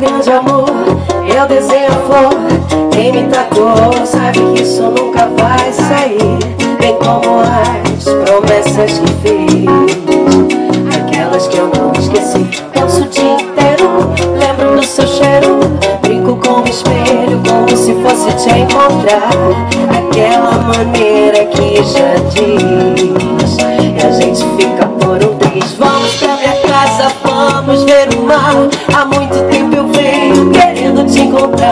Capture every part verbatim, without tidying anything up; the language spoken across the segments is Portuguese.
Grande amor, eu desenho a flor. Quem me tacou sabe que isso nunca vai sair, bem como as promessas que fiz, aquelas que eu não esqueci. Danço o dia inteiro, lembro do seu cheiro, brinco com o espelho como se fosse te encontrar. Aquela maneira que já diz, e a gente fica por um triz. Vamos pra minha casa, vamos ver o mar. Há muito tempo querendo te encontrar,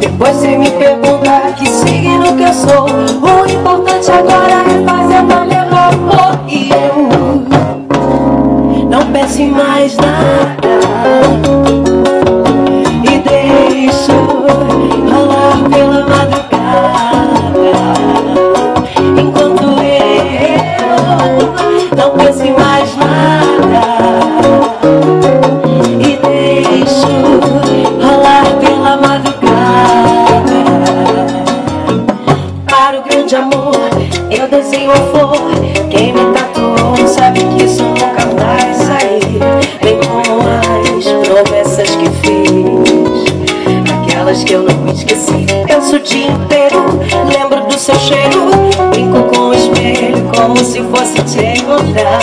depois você me perguntar que signo que eu sou. O importante agora é fazer valer o amor. E eu não penso em mais nada e deixo rolar pela madrugada, enquanto eu não penso em mais nada e deixo amor, eu desenho a flor. Quem me tatuou sabe que isso nunca vai sair, bem como as promessas que fiz, aquelas que eu não esqueci. Penso o dia inteiro, lembro do seu cheiro, brinco com o espelho como se fosse te encontrar.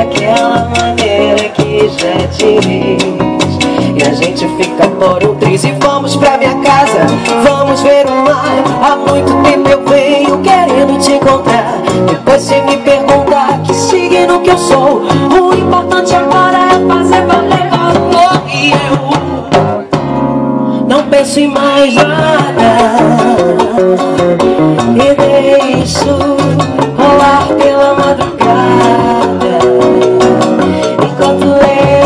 Aquela maneira que já diz, e a gente fica por um triz. E vamos pra minha casa, vamos ver o mar. Há muito tempo eu venho querendo te encontrar, depois se me perguntar que signo que eu sou. O importante agora é fazer valer o amor. E eu não penso em mais nada e deixo rolar pela madrugada, enquanto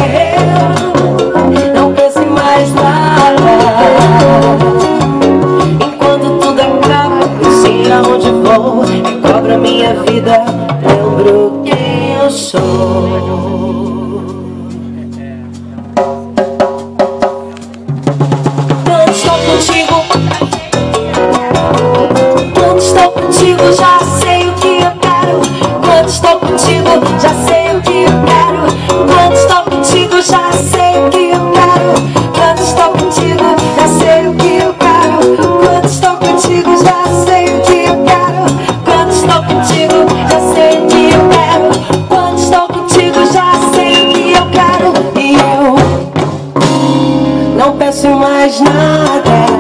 eu não penso em mais nada. Onde vou, recobro a minha vida, lembro quem eu sou. Quando estou contigo, quando estou contigo, já sei o que eu quero. Quando estou contigo, já sei o que eu quero. Quando estou contigo, já sei o que eu quero. Quando estou contigo, já sei o que eu quero. Quando estou contigo, já sei. Não penso mais nada.